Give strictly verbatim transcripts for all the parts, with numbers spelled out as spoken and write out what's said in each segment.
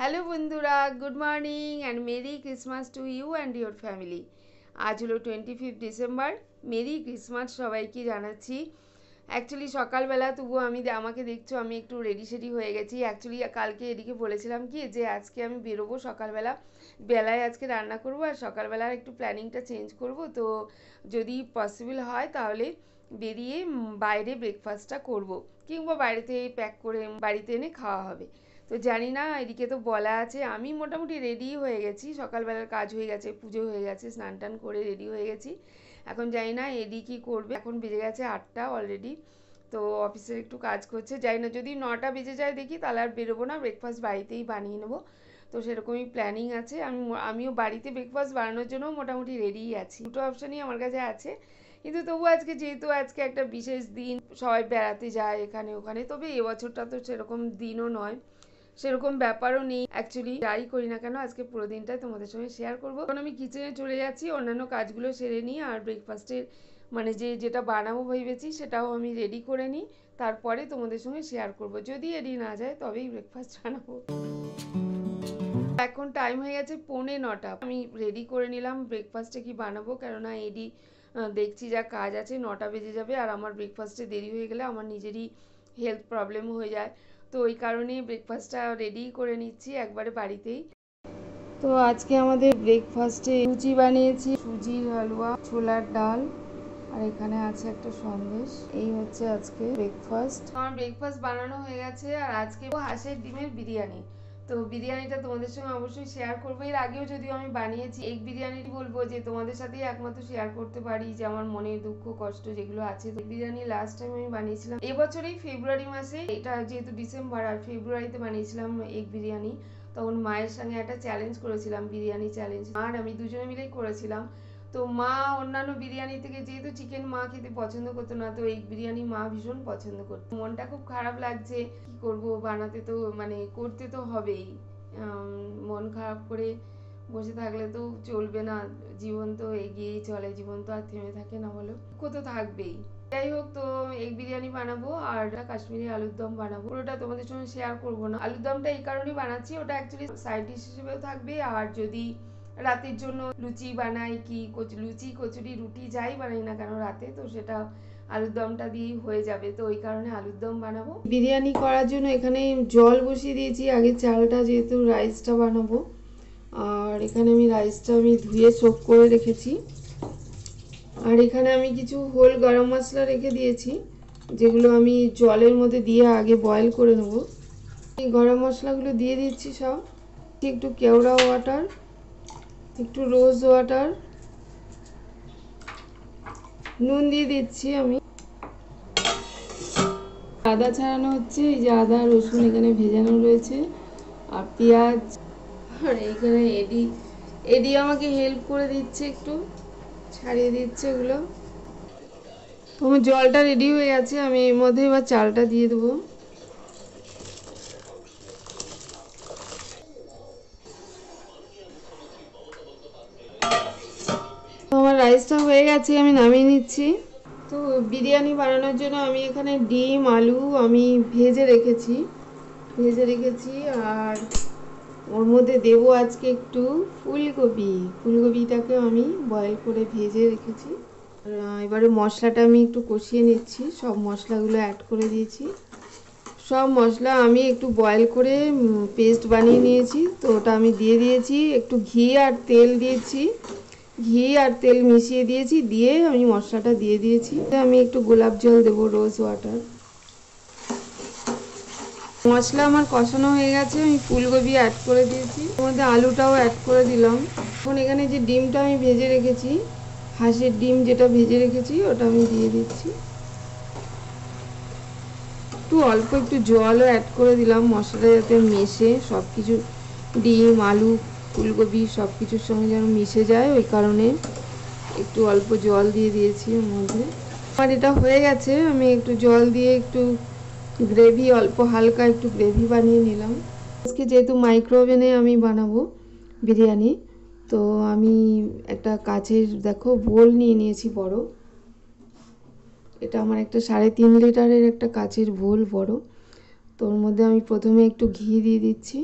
Hello बंधुरा good morning and merry Christmas to you and your family. आज हलो टोटी फिफ्थ डिसेम्बर मेरी क्रिसमस सबाई की जानाची। एक्चुअली सकाल बेला तबुओ आमाके देखछो आमी एकटू रेडी शेडी हो गेছি। एक्चुअली कालके एदिके बोलेছিলাম कि जे आजके आमी बेरोबो सकाल बेला बेलाय आजके रान्ना करब और सकाल बेलार एकटू प्लानिंगटा चेंज करब। तो जदि पसिबल हय ताहले बेरिये बाइरे ब्रेकफास्टटा करब किंबा बाइरे थेके पैक करे बाड़ीते एने खावा हबे। तो जानि ना एदिके तो बला आछे आमी मोटामुटी रेडी हये गेছি। सकाल बेलार काज हये गेছে, पुजो हये गेছে, स्नान टान करे रेडी हये गेছি। एखन जानि ना एडी कि करबे। एखन बेजे गेছে आठटा अलरेडी। तो अफिसेर एकटू काज करছে जानि ना जदि नौटा बेजे जाए देखी ताहले आर बेरोबो ना, ब्रेकफास्ट बाड़ीतेই बानिये नेब। तो सेरकमই প্ল্যানিং আছে। আমি আমিও বাড়িতে ব্রেকফাস্ট বানানোর জন্য মোটামুটি রেডিই আছি। দুটো অপশনই আমার কাছে আছে কিন্তু তবু আজকে যেহেতু আজকে একটা বিশেষ দিন, সবাই বেড়াতে যায় এখানে ওখানে। তবে এবছরটা তো সেরকম দিনও নয়, সেরকম ব্যাপারও নেই। অ্যাকচুয়ালি যাই করি না কেন আজকে পুরো দিনটাই তোমাদের সঙ্গে শেয়ার করব। কারণ আমি কিচেনে চলে যাচ্ছি, অন্যান্য কাজগুলো সেরে নিই আর ব্রেকফাস্টের মানে যে যেটা বানাবো ভেবেছি সেটাও আমি রেডি করে নিই, তারপরে তোমাদের সঙ্গে শেয়ার করব। যদি রেডি না যায় তবেই ব্রেকফাস্ট বানাবো। এখন টাইম হয়ে গেছে পৌনে নটা। আমি রেডি করে নিলাম ব্রেকফাস্টে কি বানাবো, কেননা এডি দেখছি যা কাজ আছে নটা বেজে যাবে আর আমার ব্রেকফাস্টে দেরি হয়ে গেলে আমার নিজেরই হেলথ প্রবলেম হয়ে যায়। তো এই কারণে ব্রেকফাস্টটা রেডি করে নিচ্ছি একবারে বাড়িতেই। তো আজকে আমাদের ব্রেকফাস্টে লুচি বানিয়েছি, সুজির হালুয়া, ছোলার ডাল আর এখানে আছে একটা সন্দেশ। এই হচ্ছে আজকে ব্রেকফাস্ট। আমার ব্রেকফাস্ট বানানো হয়ে গেছে আর আজকে হাঁসের ডিমের বিরিয়ানি। তো বিরিয়ানিটা তোমাদের সঙ্গে অবশ্যই শেয়ার করবো। এর আগেও যদিও আমি বানিয়েছি এক বিরিয়ানিটি, বলবো যে তোমাদের সাথেই একমাত্র শেয়ার করতে পারি যে আমার মনে দুঃখ কষ্ট যেগুলো আছে। বিরিয়ানি লাস্ট টাইম আমি বানিয়েছিলাম এবছরেই ফেব্রুয়ারি মাসে, এটা যেহেতু ডিসেম্বর আর ফেব্রুয়ারিতে বানিয়েছিলাম এক বিরিয়ানি। তখন মায়ের সঙ্গে একটা চ্যালেঞ্জ করেছিলাম, বিরিয়ানি চ্যালেঞ্জ, আর আমি দুজনে মিলেই করেছিলাম। তো মা অন্যান্য বিরিয়ানি থেকে যেহেতু চিকেন মা খেতে পছন্দ করতো না, তো এগ বিরিয়ানি মা ভীষণ পছন্দ করতো। মনটা খুব খারাপ লাগছে, কি করব, বানাতে তো মানে করতে তো হবেই। মন খারাপ করে বসে থাকলে তো চলবে না, জীবন তো এগিয়েই চলে, জীবন তো আর থেমে থাকে না, হলো দুঃখ তো থাকবেই। যাই হোক, তো এগ বিরিয়ানি বানাবো আর কাশ্মীরি আলুর দম বানাবো। ওটা তোমাদের সঙ্গে শেয়ার করবো না। আলুর দমটা এই কারণেই বানাচ্ছি, ওটা অ্যাকচুয়ালি সাইড ডিশ হিসেবেও থাকবে। আর যদি রাতের জন্য লুচি বানাই কি লুচি কচুরি রুটি যাই বানাই না কেন রাতে, তো সেটা আলুর দমটা দিয়ে হয়ে যাবে। তো ওই কারণে আলুর দম বানাবো। বিরিয়ানি করার জন্য এখানে জল বসিয়ে দিয়েছি, আগে চালটা যেহেতু রাইসটা বানাবো। আর এখানে আমি রাইসটা আমি ধুয়ে সোক করে রেখেছি। আর এখানে আমি কিছু হোল গরম মশলা রেখে দিয়েছি, যেগুলো আমি জলের মধ্যে দিয়ে আগে বয়েল করে নেবো। এই গরম মশলাগুলো দিয়ে দিচ্ছি সব। একটু কেওড়া ওয়াটার, একটু রোজ ওয়াটার, নুন দিয়ে দিচ্ছি আমি। আদা ছাড়ানো হচ্ছে, এই যে আদা রসুন এখানে ভেজানো রয়েছে আর পেঁয়াজ। আর এখানে এডি এডি আমাকে হেল্প করে দিচ্ছে, একটু ছাড়িয়ে দিচ্ছে এগুলো। আমার জলটা রেডি হয়ে গেছে, আমি এর মধ্যে এবার চালটা দিয়ে দেবো। রাইসটা হয়ে গেছে, আমি নামিয়ে নিচ্ছি। তো বিরিয়ানি বানানোর জন্য আমি এখানে ডিম আলু আমি ভেজে রেখেছি ভেজে রেখেছি আর ওর মধ্যে দেবো আজকে একটু ফুলকপি। ফুলকপিটাকে আমি বয়েল করে ভেজে রেখেছি। এবারে মশলাটা আমি একটু কষিয়ে নিচ্ছি, সব মশলাগুলো অ্যাড করে দিয়েছি। সব মশলা আমি একটু বয়েল করে পেস্ট বানিয়ে নিয়েছি, তো ওটা আমি দিয়ে দিয়েছি। একটু ঘি আর তেল দিয়েছি, ঘি আর তেল মিশিয়ে দিয়েছি, দিয়ে আমি মশলাটা দিয়ে দিয়েছি। আমি একটু গোলাপ জল দেবো, রোজ ওয়াটার। মশলা আমার কষানো হয়ে গেছে, আমি ফুলকপি অ্যাড করে দিয়েছি, ওর মধ্যে আলুটাও অ্যাড করে দিলাম। এখন এখানে যে ডিমটা আমি ভেজে রেখেছি, হাঁসের ডিম যেটা ভেজে রেখেছি, ওটা আমি দিয়ে দিচ্ছি। একটু অল্প একটু জলও অ্যাড করে দিলাম, মশলাটা যাতে মেশে সব কিছু, ডিম আলু ফুলকপি সব কিছুর সঙ্গে যেন মিশে যায়, ওই কারণে একটু অল্প জল দিয়ে দিয়েছি ওর মধ্যে। আমার এটা হয়ে গেছে, আমি একটু জল দিয়ে একটু গ্রেভি, অল্প হালকা একটু গ্রেভি বানিয়ে নিলাম। আজকে যেহেতু মাইক্রোওভেনে আমি বানাবো বিরিয়ানি, তো আমি একটা কাচের দেখো বোল নিয়ে নিয়েছি বড়। এটা আমার একটা সাড়ে তিন লিটারের একটা কাচের বোল বড়। তো ওর মধ্যে আমি প্রথমে একটু ঘি দিয়ে দিচ্ছি।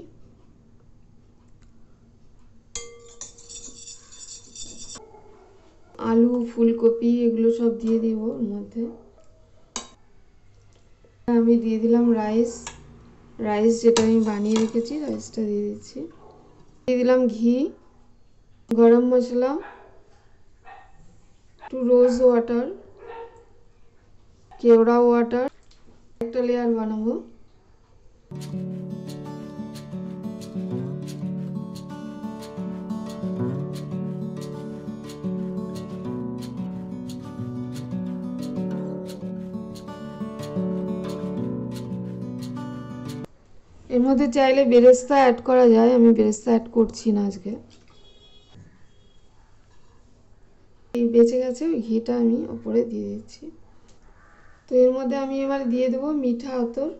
आलू फुलकपी एगुलो सब दिए देव ओर मध्य। आमी दिए दिलाम राइस राइस जेटा आमी बानिए रेखेछि राइसटा दिए दिच्छी। दिए दिलाम घी गरम मसला टू रोज वाटार केवड़ा वाटार एक लेयार बनाबो। एर मध्य चाइले बेरेस्ता एड करा जाए, आमी बेरेस्ता एड करछि ना आजके। এই বেঁচে গেছে ওই ঘিটা আমি উপরে দিয়ে দিচ্ছি। তো এর মধ্যে আমি এবারে দিয়ে দেব মিঠা আতর।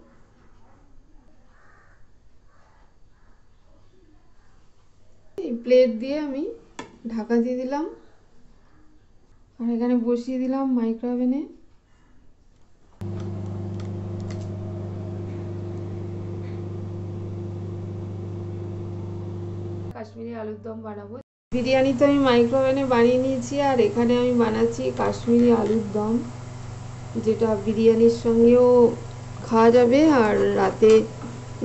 এই প্লেট দিয়ে আমি ঢাকা দিয়ে দিলাম আর এখানে বসিয়ে দিলাম মাইক্রোওভেনে। কাশ্মীরি আলুর দম বানাবো। बिरियानी तो माइक्रोवेने बनिए नहीं बना काश्मीरी आलुर दम जेटा बिरियानी संगे खावा जाबे और राते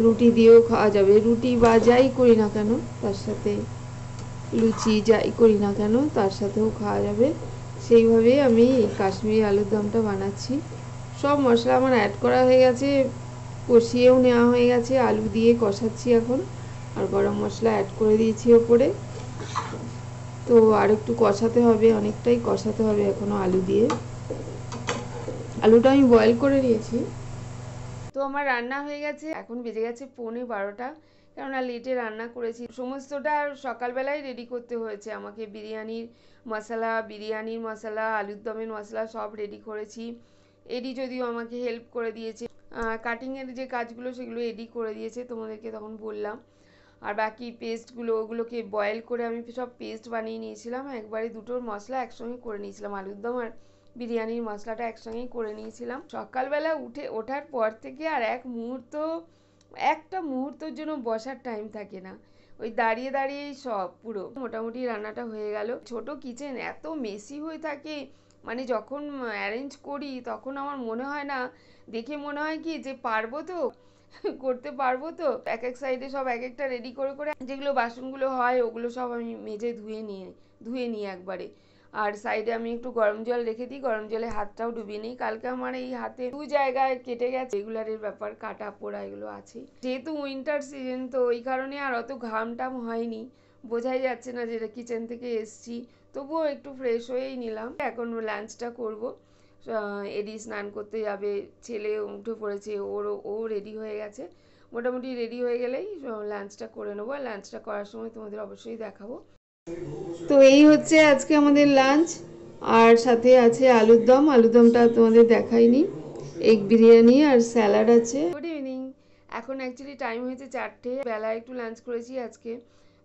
रुटी दिए खावा जाबे। रुटी बा जाई करी ना केनो तार साथे लुचि जाई करी ना केनो तार साथेओ खावा जाबे। सेई भावे आमी काश्मीरी आलुर दमटा बानाच्छि। सब मसला आमार एड करा हये गेछे, कषिएओ नेওয়া हये गेछे। आलू दिए कषाচ্ছি এখন আর গরম মশলা এড করে দিয়েছি উপরে। তো আর একটু কষাতে হবে, অনেকটাই কষাতে হবে এখনো আলু দিয়ে। আলুটা আমি বয়েল করে নিয়েছি। তো আমার রান্না হয়ে গেছে। এখন বেজে গেছে পৌনে বারোটা, কেননা লেটে রান্না করেছি। সমস্তটা সকালবেলায় রেডি করতে হয়েছে আমাকে। বিরিয়ানির মশলা বিরিয়ানির মশলা আলুর দমের মশলা সব রেডি করেছি। এডি যদিও আমাকে হেল্প করে দিয়েছে, কাটিংয়ের যে কাজগুলো সেগুলো এডি করে দিয়েছে, তোমাদেরকে তখন বললাম। और बाकी पेस्टगुलो ओगुलो के बयल करे आमी सब पेस्ट बनिए निएछिलाम। एकबारे दुटोर मसला एकसंगे करे निएछिलाम, आलुर दम और बिरियानिर मसलाटा एकसंगे करे निएछिलाम। सकाल बेला उठे ओठार पर थेके आर एक मुहूर्त एकटा मुहूर्तेर जोन्नो बसार टाइम थाके ना, ओई दाड़िये दाड़िये सब पुरो मोटामुटी रान्नाटा हये गेलो। छोटो किचेन एत मेसि हये थाके, माने जखन अरेंज करी तखन आमार मने हय ना, देखे मने हय कि जे पारबो तो করতে পারবো। তো এক এক সাইডে সব এক একটা রেডি করে করে যেগুলো বাসনগুলো হয় ওগুলো সব আমি মেজে ধুয়ে নিয়ে ধুয়ে নিই একবারে। আর সাইডে আমি একটু গরম জল রেখে দিই, গরম জলে হাতটাও ডুবিয়ে নিই। কালকে আমার এই হাতে দু জায়গায় কেটে গেছে, রেগুলারের ব্যাপার, কাটা পোড়া এগুলো আছে। যেহেতু উইন্টার সিজন তো এই কারণে আর অত ঘাম টাম হয়নি, বোঝাই যাচ্ছে না যেটা কিচেন থেকে এসছি। তবুও একটু ফ্রেশ হয়েই নিলাম। এখন লাঞ্চটা করবো। एडी स्नान करते जाबे, छेले उठे पड़े और ओ रेडी हो गए। मोटामुटी रेडी हो गेले लांचटा करे नेब। लांचटा करार समय तोमादेर अवश्यई देखाबो। तो एई होच्छे आजके आमादेर लांच और साथे आछे आलुर दम। आलुर दमटा तोमादेर देखाइनि, एग बिरियानी और सैलाड आछे। Good evening. एखन एक्चुअली टाइम होयेछे चारटे, बेला एकटु लांच करेछि आजके।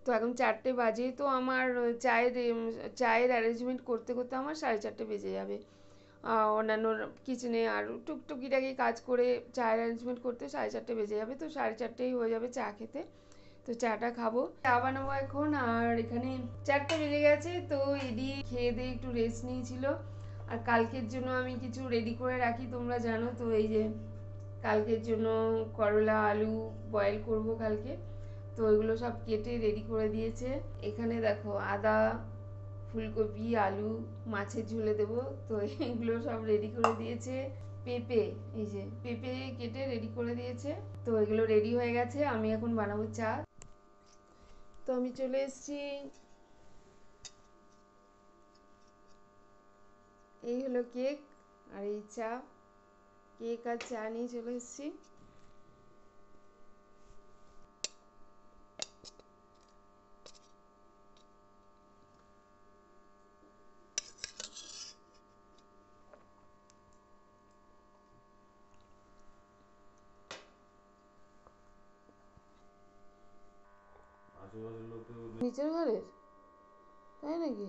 तो एखन चारटे बाजे। तो आमार चायेर चायेर अरेंजमेंट करते करते आमार साढ़े चारटे बेजे जाबे। অন্যান্য কিচেনে আর টুকটুকিটাকে কাজ করে চায়ের অ্যারেঞ্জমেন্ট করতে সাড়ে চারটে বেজে যাবে। তো সাড়ে চারটেই হয়ে যাবে চা খেতে। তো চাটা খাবো, চা বানাবো এখন। আর এখানে চারটে বেজে গেছে। তো এডি খেয়ে দিয়ে একটু রেস্ট নিয়েছিল। আর কালকের জন্য আমি কিছু রেডি করে রাখি, তোমরা জানো। তো এই যে কালকের জন্য করলা আলু বয়েল করব কালকে, তো এগুলো সব কেটে রেডি করে দিয়েছে। এখানে দেখো আদা ফুলকপি আলু মাছের ঝোলে দেবো, তো এগুলো সব রেডি করে দিয়েছে। পেঁপে, এই যে পেঁপে কেটে রেডি করে দিয়েছে। তো এগুলো রেডি হয়ে গেছে। আমি এখন বানাবো চা। তো আমি চলে এসেছি। এই হলো কেক আর এই চা। কেক আর চা নিয়ে চলে এসেছি। নিচের ঘরের তাই নাকি?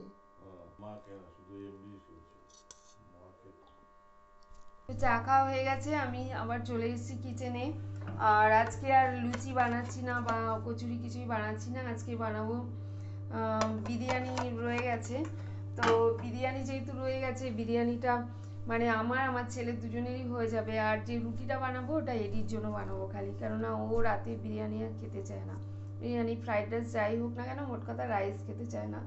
চা খাওয়া হয়ে গেছে। আমি আবার চলে এসেছি কিচেনে। আর আজকে আর লুচি বানাচ্ছি না বা কচুরি কিছুই বানাচ্ছি না। আজকে বানাবো বিরিয়ানি রয়ে গেছে। तो बिरियानी जेहेतु रয়ে গেছে বিরিয়ানিটা মানে আমার আমার ছেলে দুজনেরই হয়ে যাবে আর যে রুটিটা বানাবো ওটা এডির জন্য বানাবো খালি কারণ ও রাতে বিরিয়ানি আর খেতে চায় না বিরিয়ানি ফ্রাইড রাইস যাই হোক না কেন মোট কথা রাইস খেতে চায় না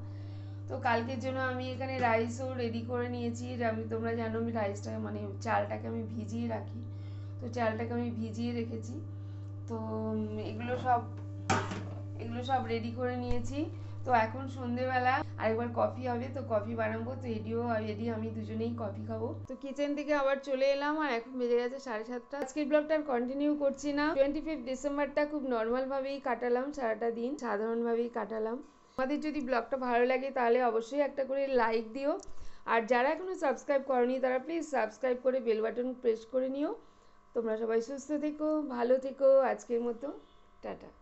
তো কালকের জন্য আমি এখানে রাইসও রেডি করে নিয়েছি আমি তোমরা জানো আমি রাইসটা মানে চালটাকে আমি ভিজিয়ে রাখি তো চালটাকে আমি ভিজিয়ে রেখেছি তো এগুলো সব এগুলো সব রেডি করে নিয়েছি तो एखन सन्धेबेला आरेकबार कफी होबे तो कफी बानाबो तो एडिओ एडि आमी दुजोनेई कफी खाबो तो किचेन दिके आबार चले एलाम और एखन बेजे गेछे साढ़े सातटा आजकेर ब्लगटा कन्टिन्यू करछि ना पच्चीस डिसेम्बरटा खूब नर्माल भावेई काटालाम साराटा दिन साधारण भावेई काटालाम आमादेर जोदि ब्लगटा भालो लागे ताहले अवश्यई एकटा करे लाइक दिओ और जारा एखोनो सबस्क्राइब करनि तारा प्लिज सबस्क्राइब करे बेल बाटन प्रेस करे निओ तोमरा सबाई सुस्थ থেকো ভালো থেকো আজকের মতো টাটা।